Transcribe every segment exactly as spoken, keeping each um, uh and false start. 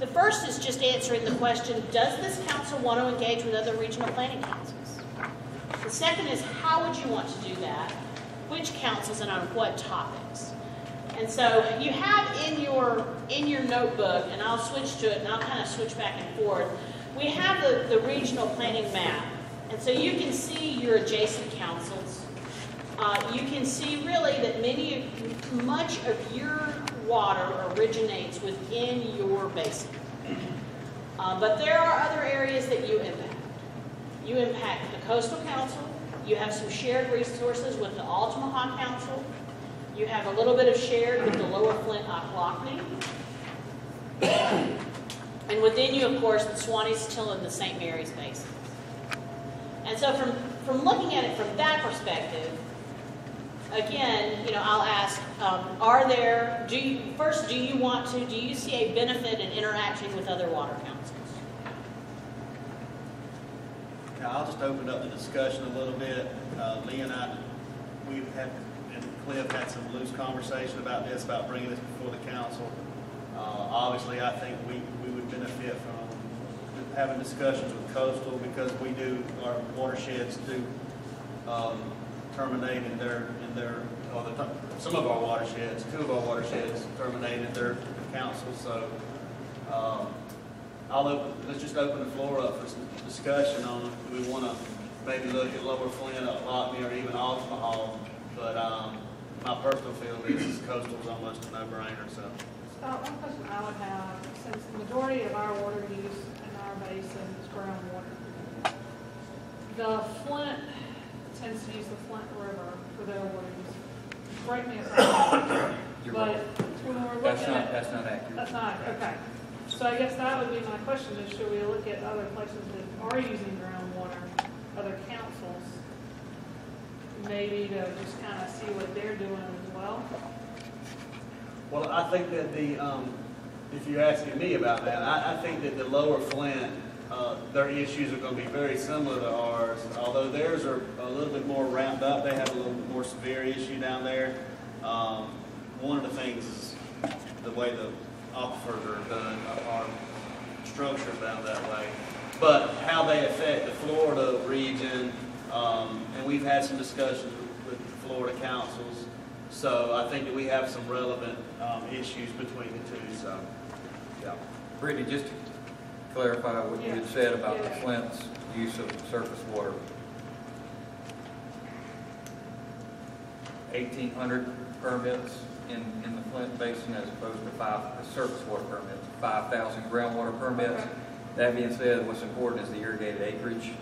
The first is just answering the question, does this council want to engage with other regional planning councils? The second is, how would you want to do that? Which councils and on what topics? And so you have in your, in your notebook, and I'll switch to it and I'll kind of switch back and forth, we have the, the regional planning map. And so you can see your adjacent councils. Uh, you can see really that many of, much of your water originates within your basin. Uh, but there are other areas that you impact. You impact the Coastal Council. You have some shared resources with the Altamaha Council. You have a little bit of shared with the Lower Flint Ochlockonee. And within you, of course, the Suwannee Satilla and the Saint Mary's Basin. And so from, from looking at it from that perspective, again, you know, I'll ask, um, are there, do you, first, do you want to, do you see a benefit in interacting with other water councils? Now, I'll just open up the discussion a little bit. Uh, Lee and I, we've had, and Cliff had some loose conversation about this, about bringing this before the council. Uh, obviously, I think we, we would benefit from having discussions with Coastal because we do, our watersheds do um, terminate in their, in their, or the, some of our watersheds, two of our watersheds terminate in their council. So, um, I'll open, let's just open the floor up for some discussion on, do we want to maybe look at Lower Flint, Ochlockonee, or even Altamaha Hall, but um, my personal feeling is Coastal is almost a no-brainer. So, uh, one question I would have, since the majority of our water use in our basin is groundwater, the Flint tends to use the Flint River for their water use. Break me if I'm wrong, but when we're looking that's not, at that's not accurate. That's not okay. So I guess that would be my question, is should we look at other places that are using groundwater, other councils, maybe to just kind of see what they're doing as well? Well, I think that the, um, if you're asking me about that, I, I think that the Lower Flint, uh, their issues are going to be very similar to ours, although theirs are a little bit more wrapped up. They have a little bit more severe issue down there. Um, one of the things is the way the aquifers are done, are structured down that way. But how they affect the Florida region, um, and we've had some discussions with, with the Florida councils, so I think that we have some relevant um, issues between the two, so, yeah. Brittany, just to clarify what yeah. you had said about yeah. the Flint's use of surface water. eighteen hundred permits In, in the Flint Basin as opposed to five surface water permits, five thousand groundwater permits. Okay. That being said, what's important is the irrigated acreage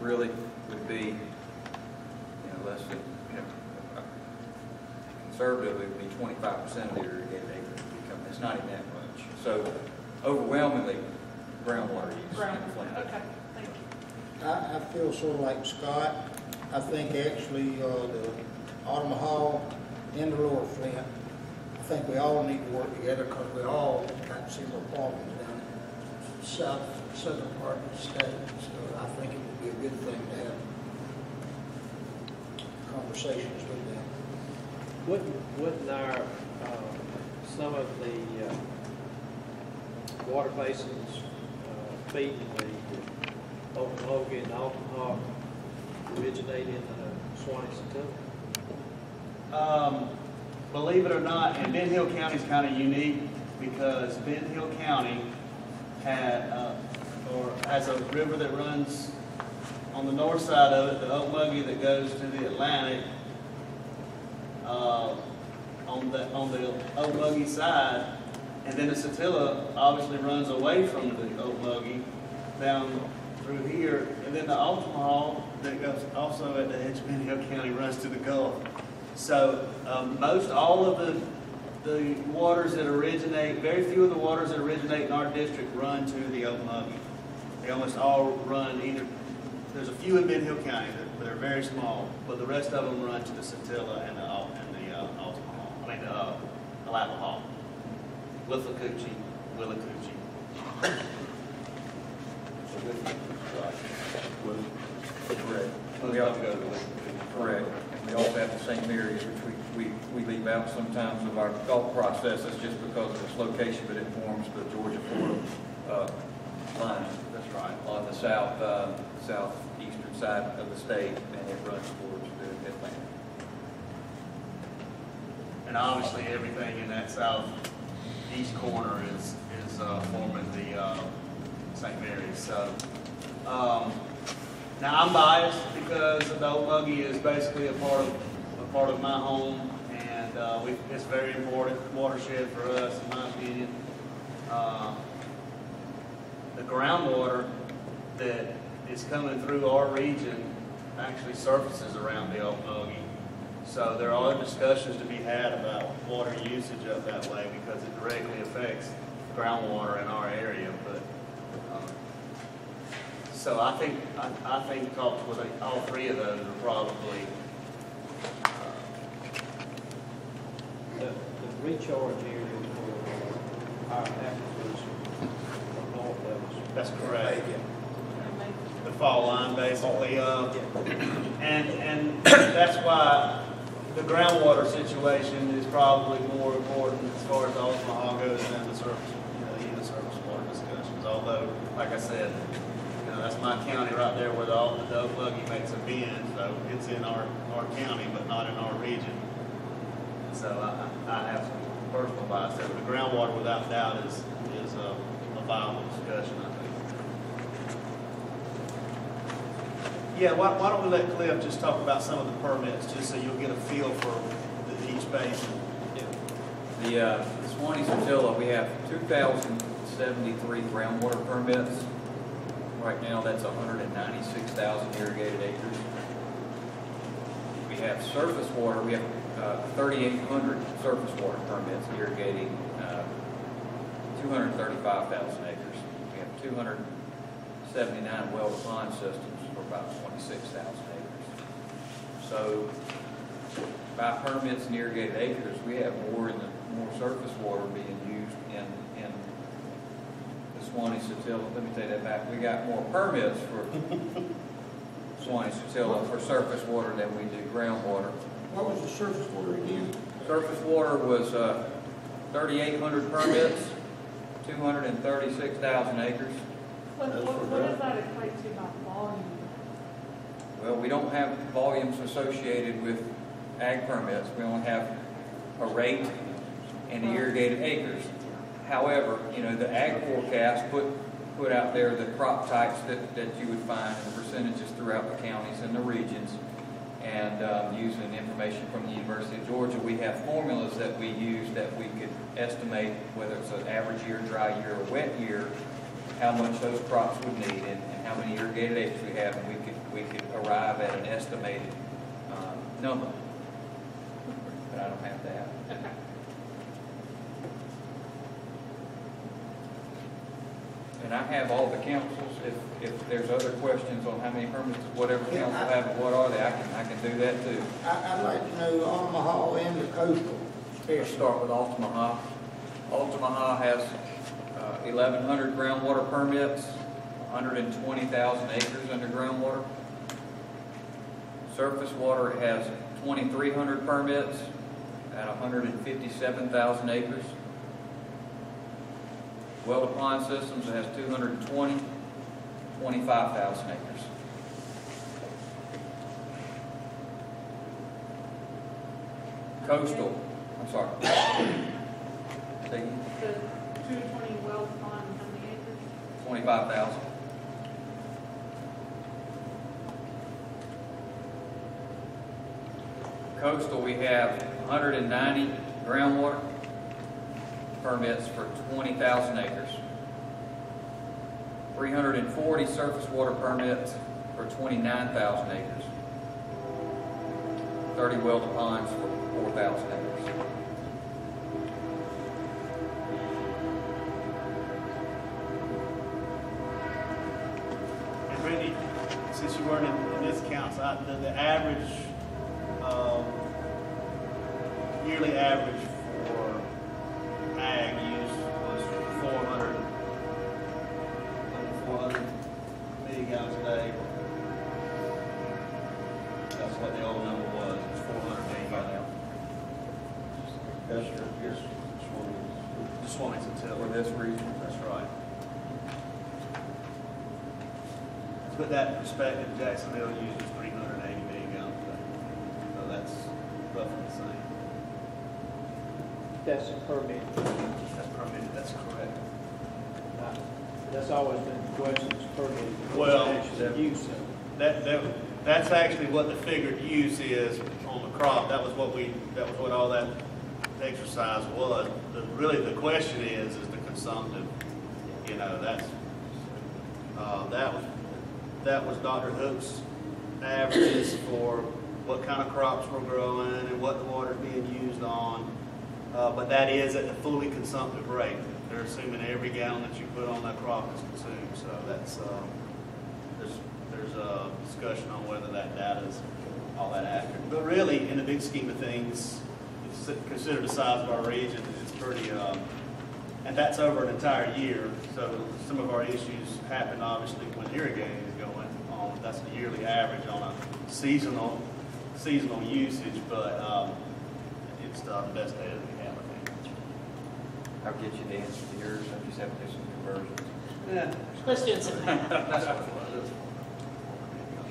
really would be, you know, less than, you know, conservatively would be twenty-five percent of the irrigated acreage. It's not even that much. So overwhelmingly, groundwater use groundwater. in Flint. Okay, thank you. I, I feel sort of like Scott. I think actually uh, the Altamaha Hall in the Lower Flint, I think we all need to work together because we all got similar problems down in the south, southern part of the state. So I think it would be a good thing to have conversations with them. Wouldn't, wouldn't our, um, some of the uh, water basins uh, feeding the Ocmulgee and Altamaha originate in the Suwannee Satilla? Um. Believe it or not, and Ben Hill County is kind of unique because Ben Hill County had, uh, or has a river that runs on the north side of it, the Okmulgee that goes to the Atlantic. Uh, on the on the Okmulgee side, and then the Satilla obviously runs away from the Okmulgee down through here, and then the Altamaha that goes also at the edge of Ben Hill County runs to the Gulf. So um, most all of the the waters that originate, very few of the waters that originate in our district run to the Okmulgee. They almost all run either. There's a few in Ben Hill County that are very small, but the rest of them run to the Satilla and the and the uh, Altamaha. I mean the uh, Altamaha, Willacoochee, Willacoochee. We all go to Willacoochee. Correct. We also have the same areas which we, we, we leave out sometimes of our thought processes just because of its location, but it forms the Georgia-Florida uh, line. That's right. On the south, uh, southeastern side of the state, and it runs towards the Atlantic. And obviously, everything in that southeast corner is is uh, forming the uh, Saint Mary's. So um, now I'm biased because the Ocmulgee is basically a part of a part of my home, and uh, we, it's very important watershed for us, in my opinion. Uh, the groundwater that is coming through our region actually surfaces around the Ocmulgee. So there are discussions to be had about water usage up that way because it directly affects groundwater in our area. But um, so I think I, I think talks with all three of those are probably uh, the, the recharge area for our aquifers from all those. That's correct. Yeah. The fall line, basically, uh, and and that's why. The groundwater situation is probably more important as far as Altamaha goes than the surface, you know, even surface water discussions. Although, like I said, you know, that's my county right there where the Ocmulgee makes a bend, so it's in our, our county but not in our region. So I, I have some personal bias there. But the groundwater, without doubt, is is a, a viable discussion, I think. Yeah, why, why don't we let Cliff just talk about some of the permits, just so you'll get a feel for the, each basin. Yeah. The uh, Suwannee Satilla, we have two thousand seventy-three groundwater permits. Right now, that's one hundred ninety-six thousand irrigated acres. We have surface water. We have uh, thirty-eight hundred surface water permits irrigating uh, two hundred thirty-five thousand acres. We have two hundred seventy-nine well-defined systems. About twenty-six thousand acres. So, by permits and irrigated acres, we have more in the more surface water being used in in the Suwannee Satilla. Let me take that back. We got more permits for Suwannee Satilla for surface water than we do groundwater. What was the surface water again? Surface water was uh, thirty-eight hundred permits, two hundred thirty-six thousand acres. What, what, what does that equate to by volume? Well, we don't have volumes associated with ag permits. We only have a rate and the irrigated acres. However, you know, the ag forecast put put out there the crop types that, that you would find and the percentages throughout the counties and the regions. And um, using information from the University of Georgia, we have formulas that we use that we could estimate whether it's an average year, dry year, or wet year, how much those crops would need and, and how many irrigated acres we have, and we could we could arrive at an estimated um, number, but I don't have that. Okay. And I have all the councils. If, if there's other questions on how many permits, whatever yeah, council I, have, what are they? I can I can do that too. I, I'd like to know Altamaha and the coastal. Let's start with Altamaha. Altamaha has uh, eleven hundred groundwater permits. one hundred twenty thousand acres under groundwater. Surface water has twenty-three hundred permits at one hundred fifty-seven thousand acres. Well-defined systems has two hundred twenty, twenty-five thousand acres. Coastal, I'm sorry. The two hundred twenty well-defined, how many acres? twenty-five thousand. Coastal, we have one hundred ninety groundwater permits for twenty thousand acres, three hundred forty surface water permits for twenty-nine thousand acres, thirty well-defined for four thousand acres. And Randy, since you weren't in, in this counts, I, the, the average Um, yearly average for ag use was four hundred, four hundred million gallons a day. That's what the old number was. It's four hundred million by now. That's your, your Suwannee Satilla. For this region, that's right. To put that in perspective, Jacksonville uses three hundred eighty million gallons a day. So that's roughly the same. That's permitted. That's permitted, that's correct. Right. That's always been the question, is permitted. Well, that, use that, that, that's actually what the figured use is on the crop. That was what we, that was what all that exercise was. The, really the question is, is the consumptive, you know, that's, uh, that was, that was Doctor Hook's averages for what kind of crops were growing and what the water is being used on. Uh, but that is at the fully consumptive rate. They're assuming every gallon that you put on that crop is consumed. So that's, uh, there's, there's a discussion on whether that data is all that accurate. But really, in the big scheme of things, consider the size of our region, it's pretty, um, and that's over an entire year. So some of our issues happen, obviously, when irrigating is going on. That's the yearly average on a seasonal seasonal usage, but um, it's the best data that we have, I think. I'll get you the answer to yours. I just have to do some conversions. Yeah. Let's do some math.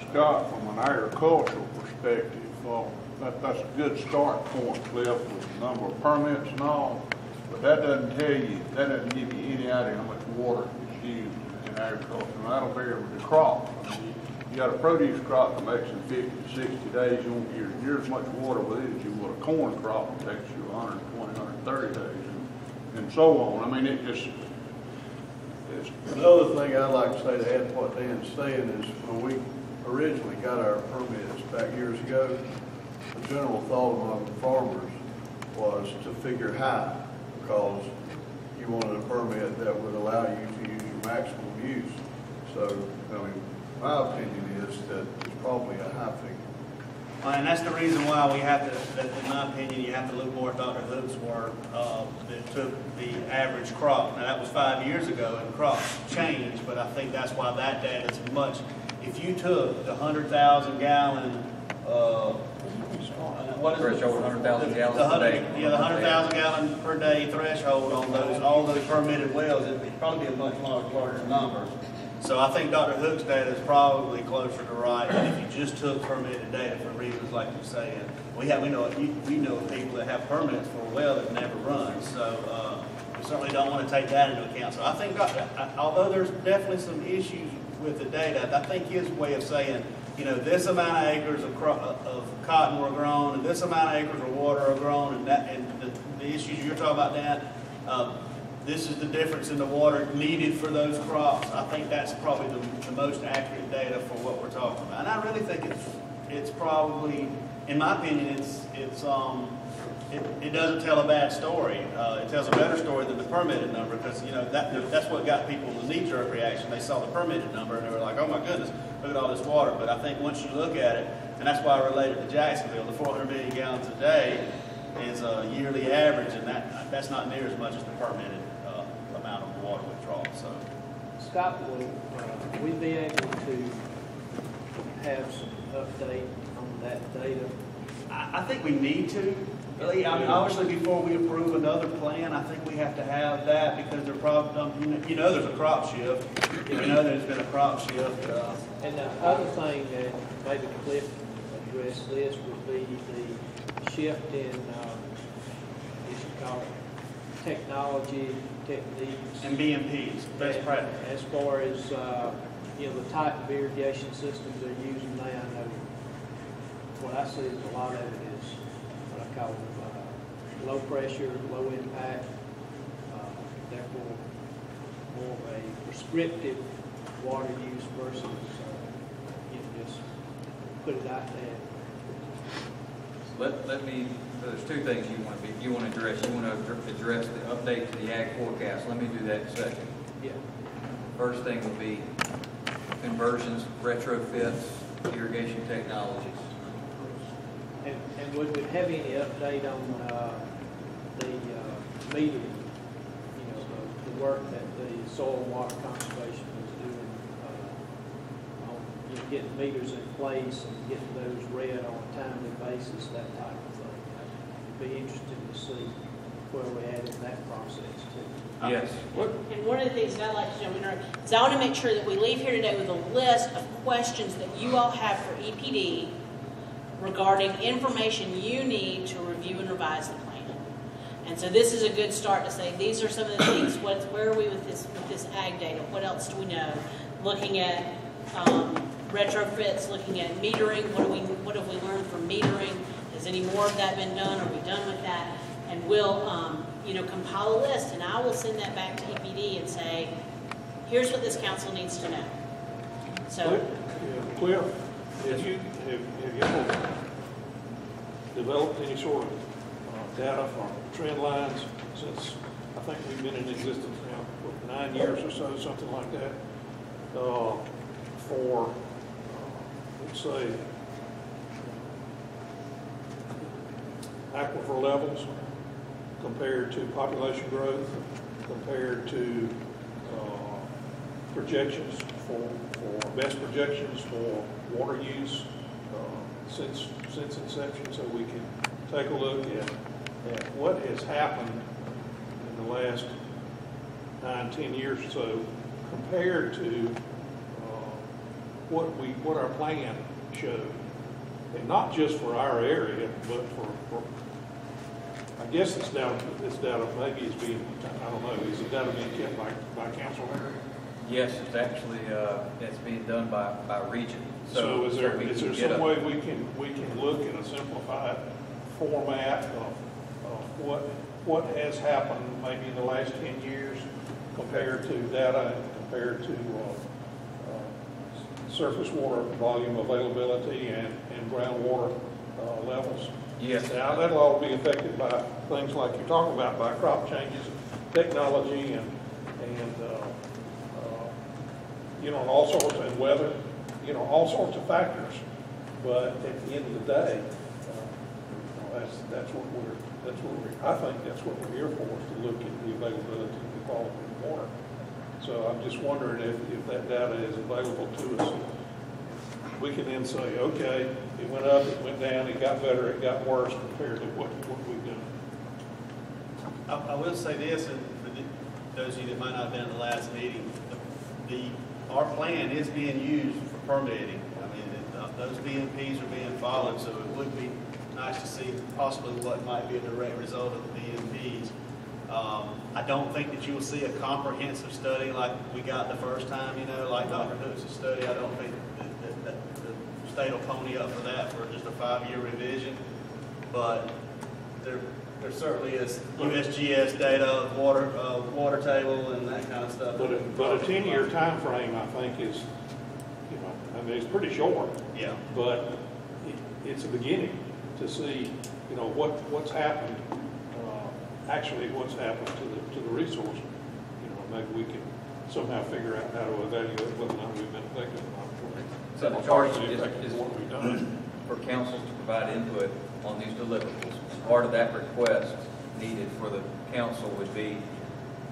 Scott, from an agricultural perspective, well, That, that's a good start point, Cliff, with the number of permits and all, but that doesn't tell you, that doesn't give you any idea how much water is used in agriculture, and that'll vary with the crop. I mean, you got a produce crop that makes in fifty to sixty days, you won't use near as much water with it as you would a corn crop that takes you one hundred twenty, one hundred thirty days, and, and so on. I mean, it just... It's, another thing I'd like to say to add to what Dan's saying is when we originally got our permits back years ago, the general thought among the farmers was to figure high because you wanted a permit that would allow you to use your maximum use. So, I mean, my opinion is that it's probably a high figure. Well, and that's the reason why we have to, that in my opinion, you have to look more at Doctor Hook's work uh, that took the average crop. Now, that was five years ago, and crops changed, but I think that's why that data is much. If you took the one hundred thousand gallon uh, What is threshold one hundred thousand gallons the, the per day. Yeah, the one hundred thousand gallon per day threshold on those, all those permitted wells, it would probably be a much larger, larger number. So I think Doctor Hook's data is probably closer to right than if you just took permitted data for reasons like you're saying. We, have, we, know, we know people that have permits for a well that never runs, so uh, we certainly don't want to take that into account. So I think, I, although there's definitely some issues with the data, I think his way of saying, you know, this amount of acres of, crop, of cotton were grown, and this amount of acres of water are grown, and, that, and the, the issues you're talking about, Dan, um, this is the difference in the water needed for those crops. I think that's probably the, the most accurate data for what we're talking about. And I really think it's, it's probably, in my opinion, it's, it's um, it, it doesn't tell a bad story. Uh, it tells a better story than the permitted number, because, you know, that, that's what got people in the knee-jerk reaction. They saw the permitted number, and they were like, oh, my goodness, look at all this water. But I think once you look at it, and that's why I related to Jacksonville, the four hundred million gallons a day is a yearly average, and that that's not near as much as the permitted uh, amount of water withdrawal. So, Scott, will uh, we be able to have some update on that data? I, I think we need to. Really, I mean, obviously, before we approve another plan, I think we have to have that because they're probably, you know, there's a crop shift. You know, there's been a crop shift. Uh, and the other thing that maybe Cliff address this would be the shift in, um, you should call it, technology, techniques, and B M Ps. Best practice. As far as uh, you know, the type of irrigation systems they're using now. I know what I see is a lot of it is what I call uh, low pressure, low impact, uh, therefore more of a prescriptive water use versus uh, you know, just put it out there. Let, let me, there's two things you want to be, you want to address. You want to address the update to the ag forecast. Let me do that in a second. Yeah. First thing would be conversions, retrofits, irrigation technologies. And, and would we have any update on uh, the uh, metering, you know, the, the work that the Soil and Water Conservation is doing, uh, on, you know, getting meters in place and getting those read on a timely basis, that type of thing? I'd be interested to see where we're at in that process, too. Yes. And one of the things that I'd like to jump in is I want to make sure that we leave here today with a list of questions that you all have for E P D regarding information you need to review and revise the plan. And so this is a good start to say these are some of the things. What's, where are we with this with this ag data? What else do we know? Looking at um, retrofits, looking at metering. What do we what have we learned from metering? Has any more of that been done? Are we done with that? And we'll um, you know compile a list, and I will send that back to E P D and say, here's what this council needs to know. So, Cliff, yeah, if you if, if you developed any sort of uh, data from trend lines since I think we've been in existence now for nine years or so, something like that, uh, for uh, let's say aquifer levels compared to population growth, compared to uh, projections for, for best projections for water use uh, since since inception, so we can take a look at, at what has happened in the last nine, ten years or so compared to uh, what we what our plan showed, and not just for our area, but for, for I guess this data, this data maybe is being, I don't know, is the data being kept by, by council area? Yes, it's actually, uh, it's being done by, by region. So, so is there, so is there some way we can we can look in a simplified format of, of what what has happened maybe in the last ten years compared to data, compared to uh, uh, surface water volume availability and, and groundwater uh, levels? Yes. Now, that'll all be affected by things like you're talking about, by crop changes, technology, and, and uh, uh, you know, all sorts of weather, you know, all sorts of factors. But at the end of the day, uh, you know, that's that's what we're that's what we're. I think that's what we're here for, is to look at the availability and the quality of water. So I'm just wondering if, if that data is available to us. We can then say, okay, it went up, it went down, it got better, it got worse compared to what, what we've done. I, I will say this, and for the, those of you that might not have been in the last meeting, the, the our plan is being used for permitting. I mean, it, uh, those B M Ps are being followed, so it would be nice to see possibly what might be a direct result of the B M Ps. Um, I don't think that you will see a comprehensive study like we got the first time, you know, like Doctor Hook's study. I don't think state will pony up for that for just a five-year revision, but there, there certainly is U S G S data, water, uh, water table, and that kind of stuff. But a, but a ten-year time frame, I think, is, you know, I mean, it's pretty short. Yeah. But it, it's a beginning to see, you know, what what's happened, uh, actually, what's happened to the to the resource. You know, maybe we can somehow figure out how to evaluate whether or not we've been effective or not. So the charge is, is for council to provide input on these deliverables. Part of that request needed for the council would be,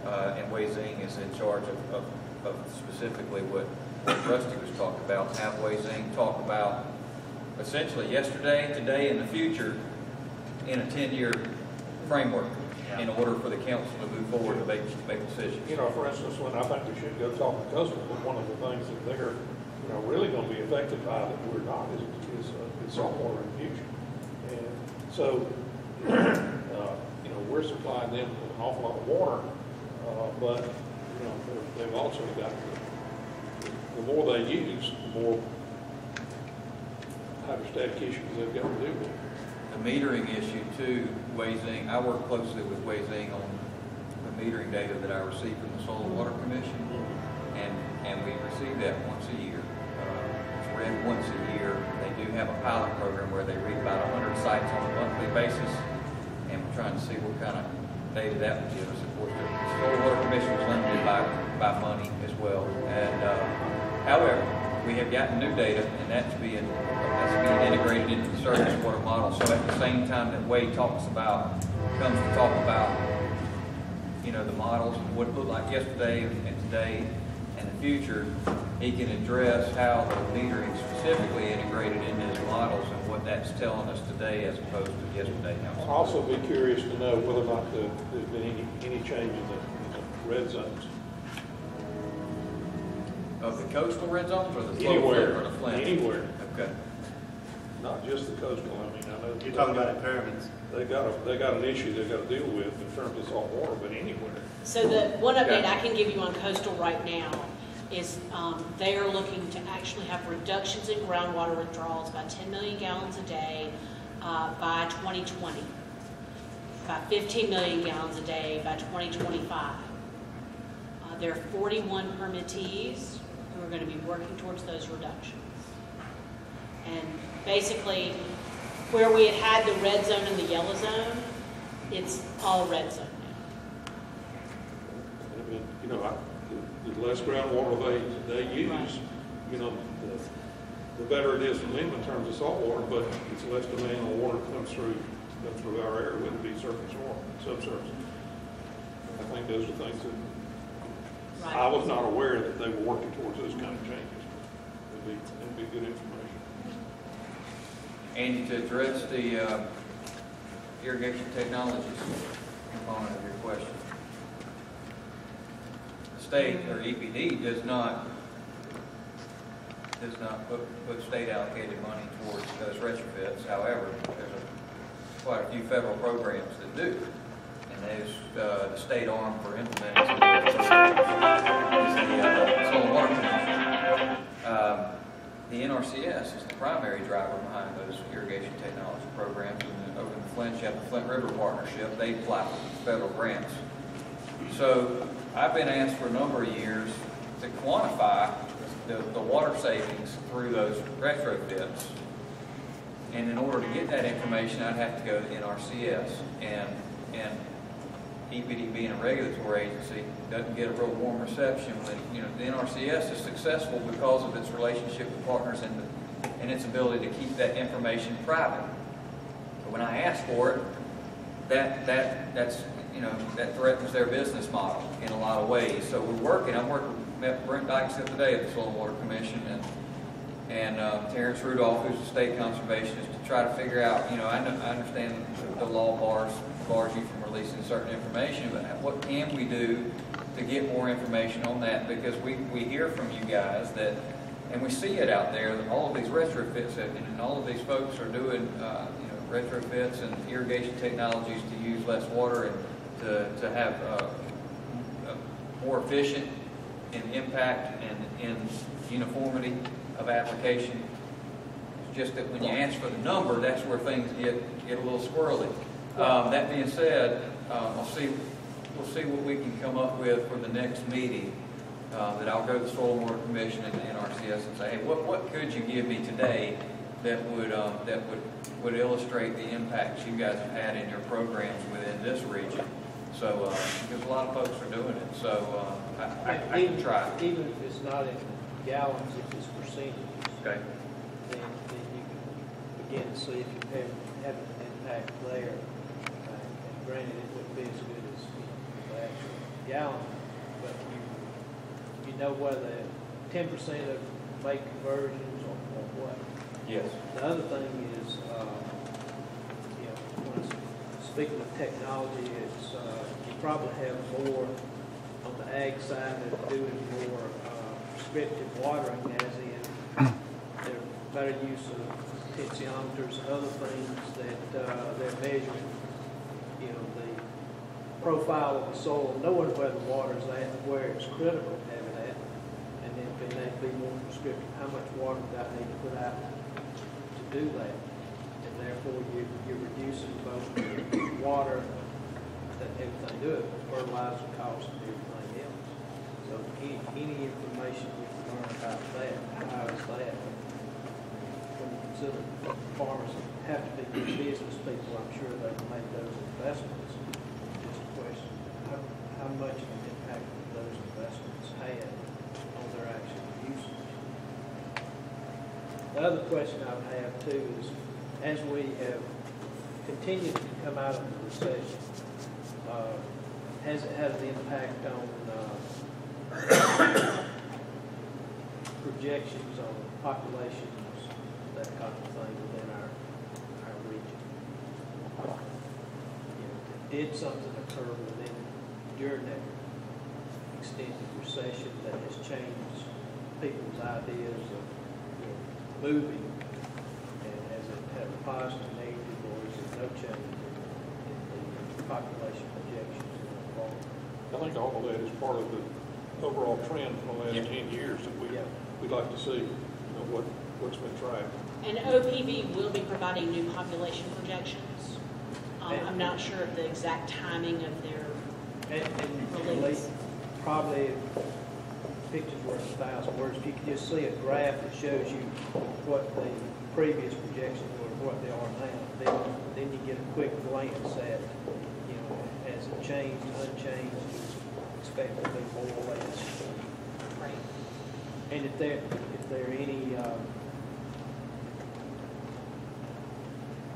uh, and Wei Zing is in charge of, of, of specifically what Rusty was talking about, have Wei Zing talk about essentially yesterday, today, and the future in a ten-year framework. In order for the council to move forward to make, make decisions. You know, for instance, when I think we should go talk to Coastal, but one of the things that they're you know, really going to be affected by that we're not is, is, uh, is salt water in the future. And so, uh, you know, we're supplying them with an awful lot of water, uh, but, you know, they've also got the, the more they use, the more hydrostatic issues they've got to deal with. The metering issue, too, Wei Zing, I work closely with Wei Zing on the metering data that I received from the Solar Water Commission, and, and we receive that once a year. Uh, it's read once a year. They do have a pilot program where they read about one hundred sites on a monthly basis, and we're trying to see what kind of data that would give us. Of course, the Solar Water Commission is limited by, by money as well. And uh, however, we have gotten new data, and that's being That's being integrated into the surface water model. So at the same time that Wade talks about, comes to talk about, you know, the models and what it looked like yesterday and today and the future, he can address how the metering specifically integrated into his models and what that's telling us today as opposed to yesterday. I'll also be curious to know whether or not there's been any, any change in the red zones. Of the coastal red zones or the Flint Anywhere. Or the Flint? Anywhere. Okay. Not just the coastal. I mean, I know you're talking about impairments. They got a, they got an issue they got to deal with in terms of salt water, but anywhere. So the one update I can give you on coastal right now is um, they are looking to actually have reductions in groundwater withdrawals by ten million gallons a day uh, by twenty twenty, by fifteen million gallons a day by twenty twenty-five. Uh, there are forty-one permittees who are going to be working towards those reductions. And basically, where we had had the red zone and the yellow zone, it's all red zone now. I mean, you know, I, the, the less groundwater they, they use, right. you know, the, the better it is for them in terms of salt water, but it's less demand on water comes through, comes through our area, whether it be surface or subsurface. I think those are things that right. I was not aware that they were working towards those kind of changes. It would be, it'd be good information. And to address the uh, irrigation technologies component of your question, the state or E P D does not does not put, put state allocated money towards those retrofits. However, there's a, quite a few federal programs that do, and there's uh, the state arm for implementing some of those is the uh, Solar Water Commission. Um, The N R C S is the primary driver behind those irrigation technology programs. And over in Flint, you have the Flint River Partnership. They apply for federal grants. So I've been asked for a number of years to quantify the, the water savings through those retrofits. And in order to get that information, I'd have to go to the N R C S. And, and E P D being a regulatory agency doesn't get a real warm reception. But, you know, the N R C S is successful because of its relationship with partners and, the, and its ability to keep that information private. But when I ask for it, that that that's you know that threatens their business model in a lot of ways. So we're working. I'm working with Brent Dykes the other day at the Soil and Water Commission and and uh, Terrence Rudolph, who's a state conservationist, to try to figure out. You know, I, know, I understand the law bars bars you from releasing certain information, but what can we do to get more information on that? Because we, we hear from you guys that, and we see it out there, that all of these retrofits, have, and all of these folks are doing uh, you know, retrofits and irrigation technologies to use less water and to, to have uh, a more efficient in impact and in uniformity of application. It's just that when you ask for the number, that's where things get, get a little squirrely. Um, that being said, um, I'll see, we'll see what we can come up with for the next meeting. Uh, that I'll go to the Soil and Water Commission and the N R C S and say, hey, what, what could you give me today that would um, that would would illustrate the impacts you guys have had in your programs within this region? So uh, because a lot of folks are doing it, so uh, I, I, I can try. Even if it's not in gallons, if it's percentages, okay, then, then you can begin to see if you have, have an impact there. Granted, it wouldn't be as good as the actual gallon, but you, you know whether ten percent of make conversions or, or what. Yes. The other thing is, uh, you know, when it's speaking of technology, it's, uh, you probably have more on the ag side that are doing more uh, prescriptive watering, as in their better use of potentiometers and other things that uh, they're measuring. You know, the profile of the soil, knowing where the water is at and where it's critical to have it at, and then being able to be more prescriptive, how much water do I need to put out to do that? And therefore, you, you're reducing both the water that everything does, fertilizer costs and everything else. So any, any information we can learn about that, how is that? When you consider farmers have to be good business people, I'm sure they've made those investments. Just a question, how, how much of an impact those investments had on their actual usage? The other question I would have too is, as we have continued to come out of the recession, uh, has it had an impact on uh, projections on populations, that kind of thing within our region? You know, did something occur within during that extended recession that has changed people's ideas of, you know, moving, and has it had a positive, negative, or is it no change in the population projections? I think all of that is part of the overall trend for the last yeah. ten years that we yeah. we'd like to see, you know, what what's been tried. And O P V will be providing new population projections. Um, I'm not sure of the exact timing of their and, and release. Probably pictures worth a thousand words. If you could just see a graph that shows you what the previous projections were, what they are now, then then you get a quick glance at, you know, has it changed, unchanged, expect to be more or less. Right. And if there if there are any, um,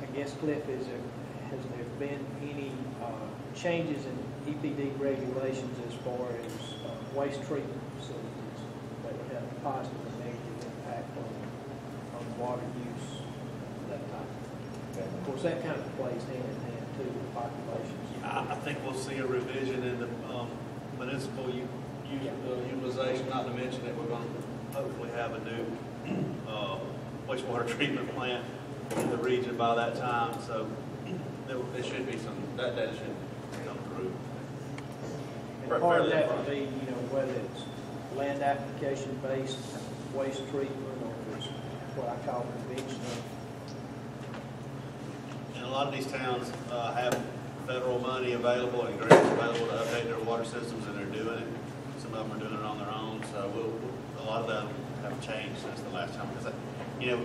I guess Cliff, is there has there been any uh, changes in E P D regulations as far as uh, waste treatment facilities that would have a positive and negative impact on, on water use, that type of thing? Okay. Of course, that kind of plays hand in hand too with populations. I, I think we'll see a revision in the um, municipal u yeah. uh, utilization, not to mention that we're going to hopefully have a new uh, wastewater treatment plant in the region by that time. So there, there should be some, that data should And part of that would be, you know, whether it's land application based waste treatment or it's what I call conventional. And a lot of these towns uh, have federal money available and grants available to update their water systems, and they're doing it. Some of them are doing it on their own. So we'll, a lot of them have changed since the last time. Because, you know,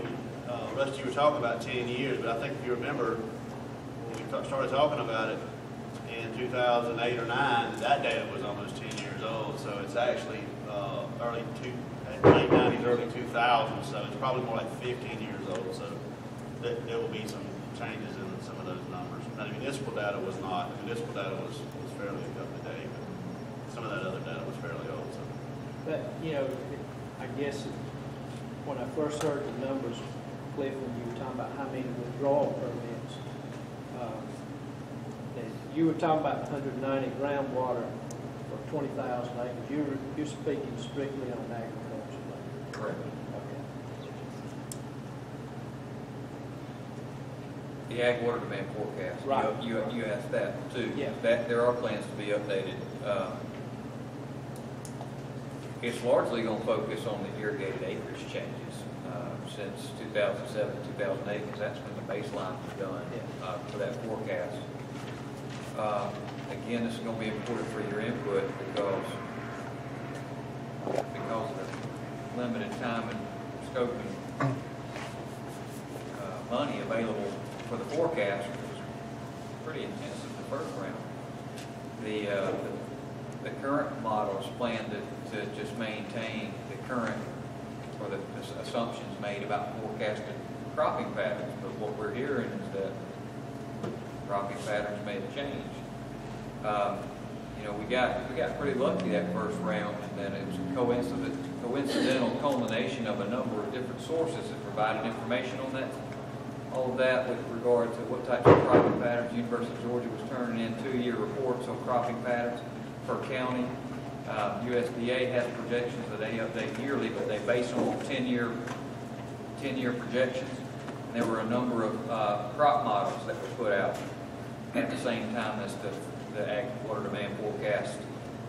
uh, Rusty, you were talking about ten years, but I think if you remember when we started talking about it, two thousand eight or nine, that data was almost ten years old, so it's actually uh, early two, late nineties, early two thousands, so it's probably more like fifteen years old, so th there will be some changes in some of those numbers. Now, the municipal data was not, the municipal data was, was fairly up to date, but some of that other data was fairly old. So. But, you know, I guess when I first heard the numbers, Cliff, when you were talking about how many withdrawal permits, uh, you were talking about one hundred ninety groundwater for twenty thousand acres. You're, you're speaking strictly on agriculture. Correct. Okay. The ag water demand forecast. Right. You, you, you asked that too. Yeah. That, there are plans to be updated. Um, it's largely going to focus on the irrigated acreage changes. Uh, since two thousand seven, two thousand eight, because that's when the baseline was done yeah. uh, for that forecast. Uh, again, this is going to be important for your input because because of the limited time and scope and uh, money available for the forecast, which was pretty intensive the first round. The, uh, the the current model is planned to, to just maintain the current or the assumptions made about forecasted cropping patterns, but what we're hearing is that cropping patterns may have changed. Um, you know, we got we got pretty lucky that first round, and then it was a coincident, coincidental culmination of a number of different sources that provided information on that, all of that with regard to what types of cropping patterns. University of Georgia was turning in two-year reports on cropping patterns per county. Uh, U S D A has projections that they update yearly, but they base them on ten-year projections. And there were a number of uh, crop models that were put out at the same time as the, the ag water demand forecast.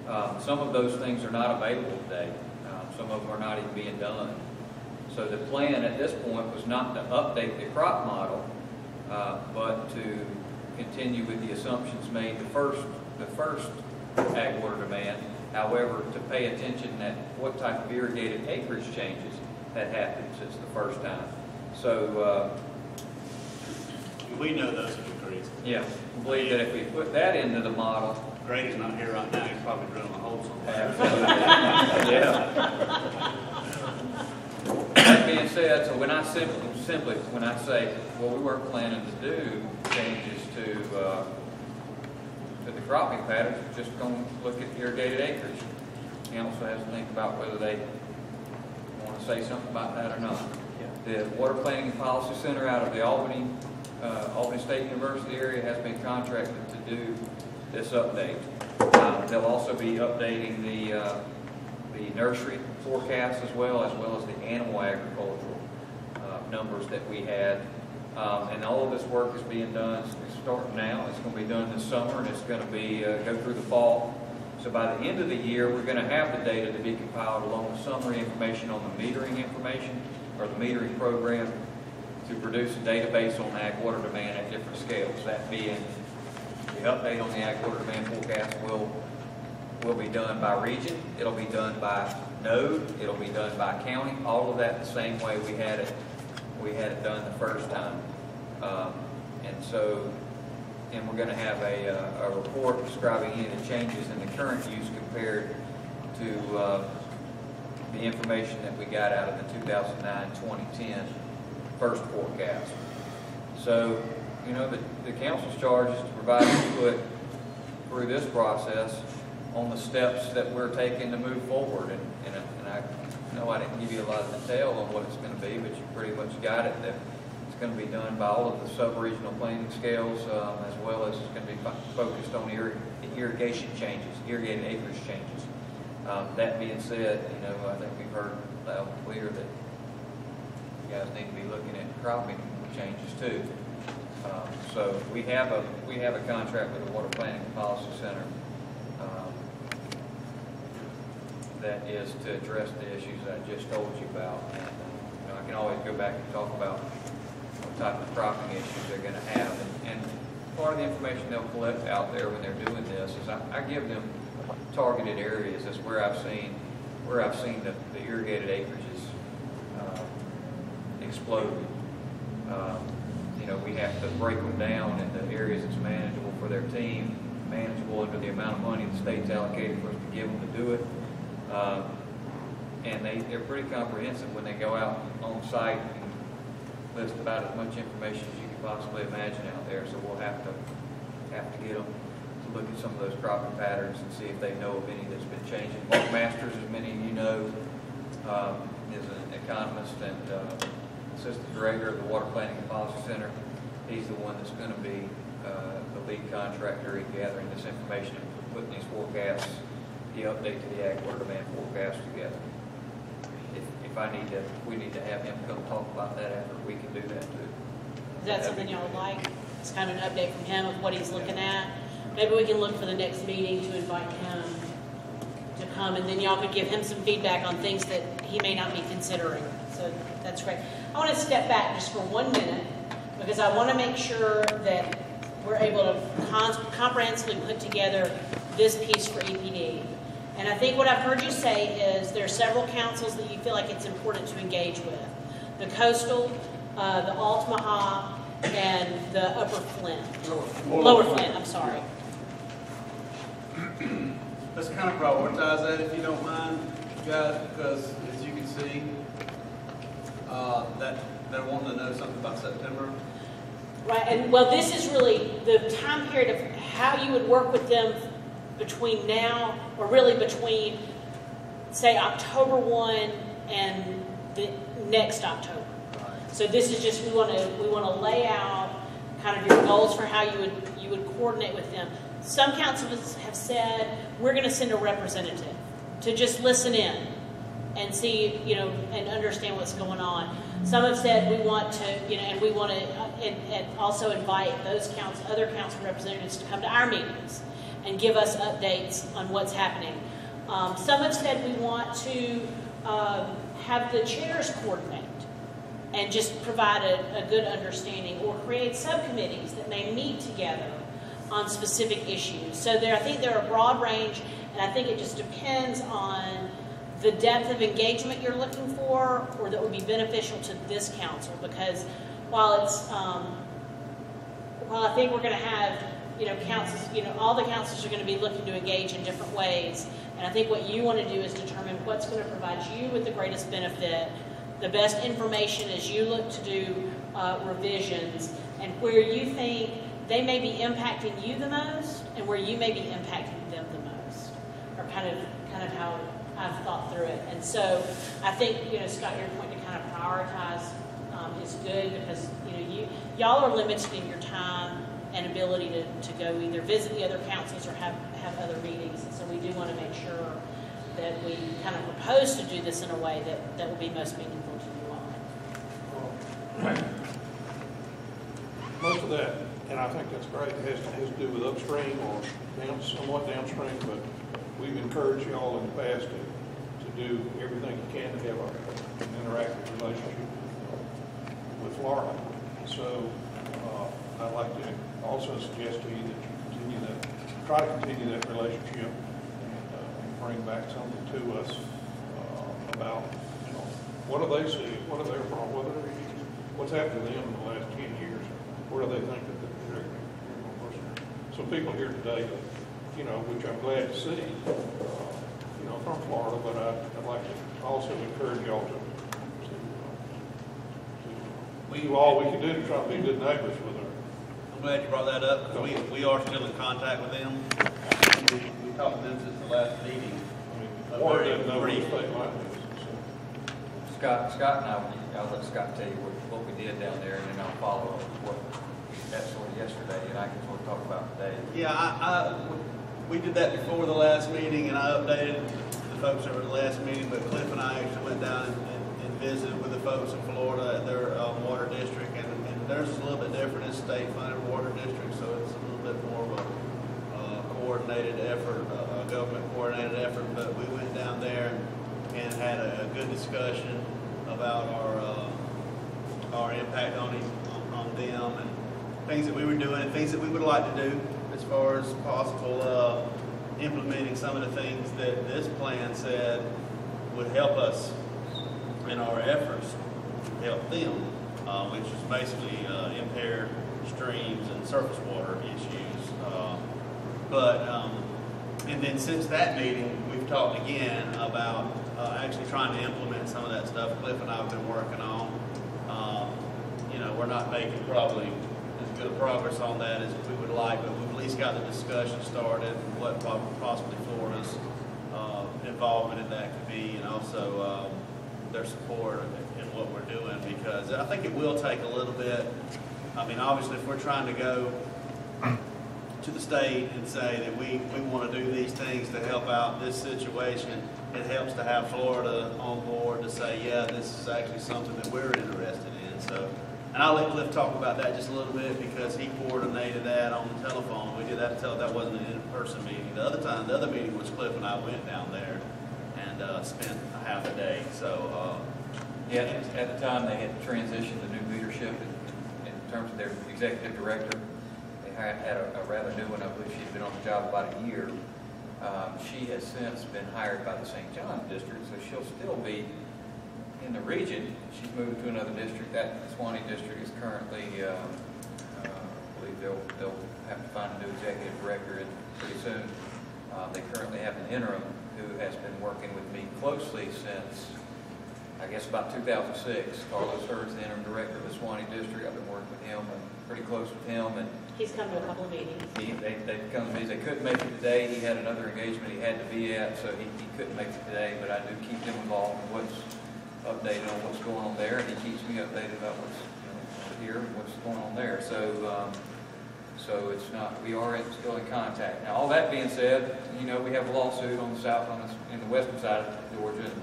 Um, some of those things are not available today. Um, some of them are not even being done. So the plan at this point was not to update the crop model, uh, but to continue with the assumptions made the first, the first ag water demand. However, to pay attention at what type of irrigated acreage changes had happened since the first time. So uh, we know those are grades. Yeah, we believe that if we put that into the model, Grady's not here right now. He's probably drilling a hole somewhere. Yeah. That being said, so when I simply, simply when I say, well, we weren't planning to do changes to uh, to the cropping patterns, we're just going to look at irrigated acreage. Council has to think about whether they want to say something about that or not. The Water Planning Policy Center out of the Albany, uh, Albany State University area has been contracted to do this update. Um, They'll also be updating the uh, the nursery forecast as well, as well as the animal agricultural uh, numbers that we had. Um, and all of this work is being done, it's starting now, it's going to be done this summer, and it's going to be uh, go through the fall. So by the end of the year, we're going to have the data to be compiled along with summary information on the metering information, or the metering program, to produce a database on ag water demand at different scales. That being the update on the ag water demand forecast will, will be done by region, it'll be done by node, it'll be done by county, all of that the same way we had it we had it done the first time. Um, and so, and we're going to have a, uh, a report describing any of the changes in the current use compared to uh, the information that we got out of the two thousand nine to twenty ten first forecast. So, you know, the, the council's charge is to provide input through this process on the steps that we're taking to move forward. And, and, and I know I didn't give you a lot of detail on what it's going to be, but you pretty much got it, that it's going to be done by all of the sub-regional planning scales, um, as well as it's going to be fo focused on ir irrigation changes, irrigated acreage changes. Um, that being said, you know, I think we've heard loud and clear that you guys need to be looking at cropping changes too. Um, so we have a we have a contract with the Water Planning Policy Center um, that is to address the issues I just told you about. And, you know, I can always go back and talk about what type of cropping issues they're going to have. And, and part of the information they'll collect out there when they're doing this is I, I give them targeted areas. That's where I've seen where I've seen the, the irrigated acreages uh, explode. Um, You know, we have to break them down into areas that's manageable for their team, manageable under the amount of money the state's allocated for us to give them to do it. Uh, and they, they're pretty comprehensive when they go out on site and list about as much information as you can possibly imagine out there. So we'll have to have to get them to look at some of those cropping patterns and see if they know of any that's been changing. Mark Masters, as many of you know, um, is an economist and uh, Assistant Director of the Water Planning and Policy Center. He's the one that's going to be uh, the lead contractor in gathering this information and putting these forecasts, the update to the ag water demand forecast together. If, if I need to, if we need to have him come talk about that after, we can do that too. Is that something y'all would like? It's kind of an update from him of what he's looking at. Maybe we can look for the next meeting to invite him to come, and then y'all could give him some feedback on things that he may not be considering. So that's great. I want to step back just for one minute because I want to make sure that we're able to comprehensively put together this piece for E P D. And I think what I've heard you say is there are several councils that you feel like it's important to engage with. The Coastal, uh, the Altamaha, and the Upper Flint. Lower Flint, Lower Flint I'm sorry. Let's kind of prioritize that, if you don't mind, guys, because as you can see, Uh, that they're wanting to know something about September. Right, and well, this is really the time period of how you would work with them between now, or really between, say, October first and the next October. Right. So this is just we want to we want to lay out kind of your goals for how you would you would coordinate with them. Some councils have said we're going to send a representative to just listen in and see, you know, and understand what's going on. Some have said we want to, you know, and we want to uh, and, and also invite those council, other council representatives to come to our meetings and give us updates on what's happening. Um, some have said we want to uh, have the chairs coordinate and just provide a, a good understanding, or create subcommittees that may meet together on specific issues. So there, I think there are a broad range, and I think it just depends on the depth of engagement you're looking for, or that would be beneficial to this council, because while it's, um, while I think we're going to have, you know, councils, you know, all the councils are going to be looking to engage in different ways, and I think what you want to do is determine what's going to provide you with the greatest benefit, the best information as you look to do uh, revisions, and where you think they may be impacting you the most, and where you may be impacting them the most, or kind of, kind of how I've thought through it. And so I think, you know, Scott, your point to kind of prioritize um, is good, because, you know, you, y'all are limited in your time and ability to, to go either visit the other councils or have, have other meetings. And so we do want to make sure that we kind of propose to do this in a way that, that will be most meaningful to you all. Most of that, and I think that's great, has to, has to do with upstream or down, somewhat downstream, but we've encouraged y'all in the past to, to do everything you can to have a, an interactive relationship with Florida. So uh, I'd like to also suggest to you that you continue that, try to continue that relationship and, uh, and bring back something to us uh, about, you know, what do they see, what are their problems, what's happened to them in the last ten years, where do they think that they're person. So people here today, you know, which I'm glad to see, uh, you know, from Florida, but I, I'd like to also encourage y'all to, to, uh, to do all we can do to try to be good neighbors with them. I'm glad you brought that up, because we, we are still in contact with them. We, we talked to them since the last meeting. I mean, Warren didn't know what the state line is, so. Scott, Scott and I, I'll let Scott tell you what, what we did down there, and then I'll follow up with what that's sort of yesterday, and I can sort of talk about today. Yeah, I, I, we did that before the last meeting, and I updated the folks over the last meeting, but Cliff and I actually went down and, and, and visited with the folks in Florida at their um, water district, and theirs is a little bit different. It's state-funded water district, so it's a little bit more of a uh, coordinated effort, uh, a government-coordinated effort. But we went down there and had a, a good discussion about our uh, our impact on, these, on on them and things that we were doing and things that we would like to do as far as possible uh, implementing some of the things that this plan said would help us in our efforts to help them. Uh, which is basically uh, impaired streams and surface water issues. Uh, but, um, and then since that meeting, we've talked again about uh, actually trying to implement some of that stuff Cliff and I have been working on. Um, you know, we're not making probably as good progress on that as we would like, but we've at least got the discussion started, what possibly Florida's uh, involvement in that could be, and also um, their support what we're doing, because I think it will take a little bit. I mean, obviously, if we're trying to go to the state and say that we, we want to do these things to help out this situation, it helps to have Florida on board to say, yeah, this is actually something that we're interested in. So, and I'll let Cliff talk about that just a little bit, because he coordinated that on the telephone. We did that until that wasn't an in-person meeting. The other time, the other meeting was Cliff and I went down there and uh, spent a half a day. So. Uh, Yeah, at the time they had transitioned to new leadership in, in terms of their executive director. They had, had a, a rather new one. I believe she'd been on the job about a year. Um, she has since been hired by the Saint John District, so she'll still be in the region. She's moved to another district. That Suwannee District is currently, um, uh, I believe they'll, they'll have to find a new executive director pretty soon. Um, they currently have an interim who has been working with me closely since I guess about two thousand six, Carlos Hurd's the interim director of the Suwannee District. I've been working with him and pretty close with him. And he's come to a couple of meetings. He, they, they've come to meetings. They couldn't make it today. He had another engagement he had to be at, so he, he couldn't make it today. But I do keep him involved in what's updated on what's going on there, and he keeps me updated about what's, you know, here and what's going on there. So, um, so it's not. We are still in contact. Now, all that being said, you know, we have a lawsuit on the south, on the, in the western side of Georgia. And,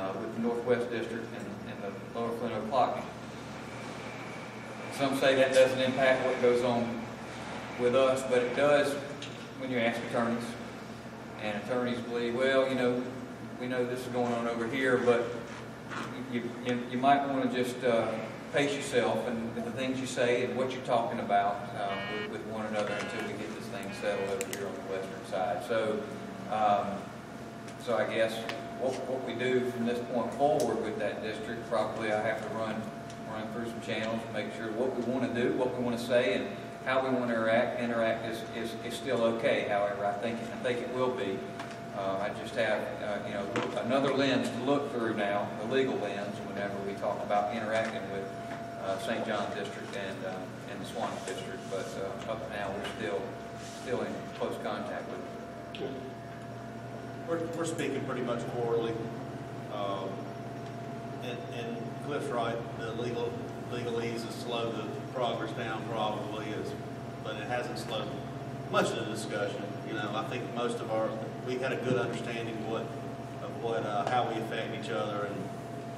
Uh, with the Northwest District and, and the Lower Flint Ochlockonee. Some say that doesn't impact what goes on with us, but it does when you ask attorneys. And attorneys believe, well, you know, we know this is going on over here, but you, you, you might want to just uh, pace yourself and the things you say and what you're talking about uh, with, with one another until we get this thing settled over here on the western side. So, um, so I guess. What, what we do from this point forward with that district, probably I have to run run through some channels to make sure what we want to do, what we want to say, and how we want to interact, interact is, is, is still okay. However, I think, I think it will be. Uh, I just have uh, you know, another lens to look through now, the legal lens, whenever we talk about interacting with uh, Saint John District and, uh, and the Swan District. But uh, up now, we're still, still in close contact with them. We're, we're speaking pretty much quarterly, um, and, and Cliff's right, the legal legalese has slowed the progress down probably, is, but it hasn't slowed much of the discussion You know, I think most of our, we had a good understanding of what, of what, uh, how we affect each other, and,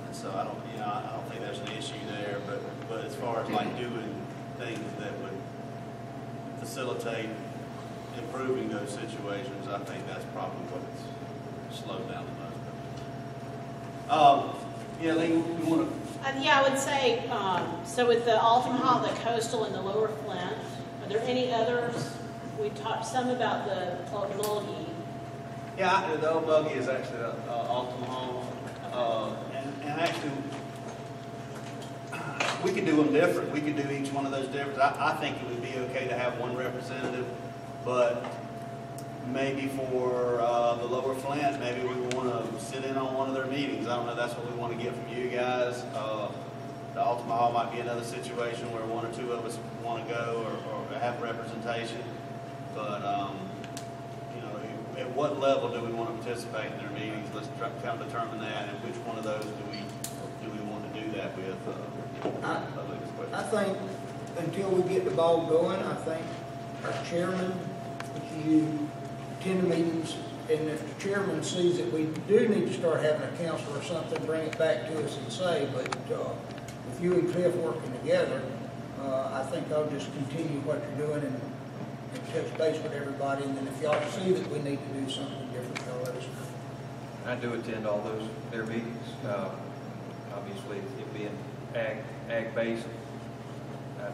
and so I don't, you know, I don't think there's an issue there. But, but as far as like doing things that would facilitate improving those situations, I think that's probably what's slowed down the most. Um, yeah, Lee, you want to? Uh, yeah, I would say, um, so with the Altamaha, the Coastal, and the Lower Flint, are there any others? We talked some about the Ocmulgee. Yeah, the Ocmulgee is actually the uh, Altamaha. Uh, and, and actually, we could do them different. We could do each one of those different. I, I think it would be okay to have one representative, but maybe for uh, the Lower Flint, maybe we want to sit in on one of their meetings. I don't know. That's what we want to get from you guys. Uh, the Altamaha might be another situation where one or two of us want to go or, or have representation. But, um, you know, at what level do we want to participate in their meetings? Let's try to determine that, and which one of those do we do we want to do that with? Uh, I, I think until we get the ball going, I think our chairman, if you attend the meetings, and if the chairman sees that we do need to start having a council or something, bring it back to us and say, but uh, with you and Cliff working together, uh, I think I'll just continue what you're doing and touch base with everybody, and then if y'all see that we need to do something different, y'all let us know. I do attend all those their meetings. Uh, obviously, it being ag ag based, I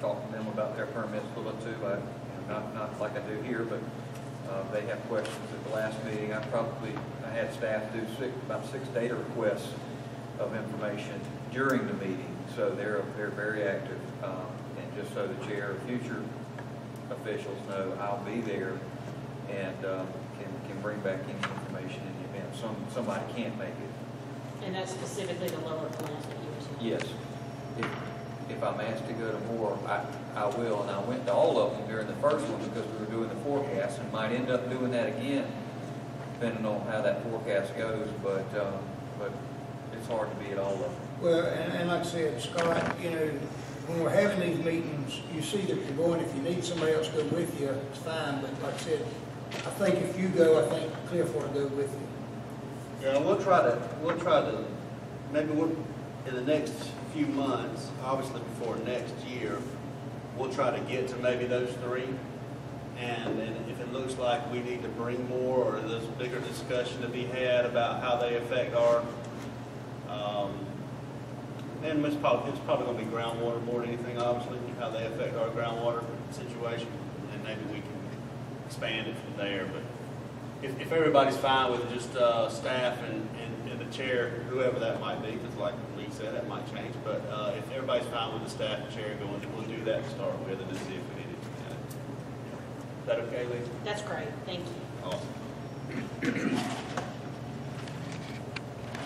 talk to them about their permits a little too. I, you know, not not like I do here, but uh, they have questions at the last meeting. I probably I had staff do six, about six data requests of information during the meeting, so they're they're very active. Um, and just so the chair of future officials know, I'll be there and um, can, can bring back any information in the event. Some, somebody can't make it. And that's specifically the Lower Flint? Yes. If, if I'm asked to go to more, I, I will. And I went to all of them during the first one because we were doing the forecast, and might end up doing that again depending on how that forecast goes, but, um, but it's hard to be at all of them. Well, and, and like I said, Scott, you know, when we're having these meetings, you see that you're going. If you need somebody else to go with you, it's fine. But like I said, I think if you go, I think Cliff will go with you. Yeah, we'll try to. We'll try to. Maybe we'll, in the next few months, obviously before next year, we'll try to get to maybe those three. And, and if it looks like we need to bring more, or there's a bigger discussion to be had about how they affect our. Um, And it's probably, it's probably going to be groundwater more than anything, obviously, how they affect our groundwater situation, and maybe we can expand it from there. But if, if everybody's fine with just uh, staff and, and, and the chair, whoever that might be, because like Lee said, that might change. But uh, if everybody's fine with the staff and chair going, then we'll do that to start with and then see if we need it. Is that okay, Lee? That's great. Thank you.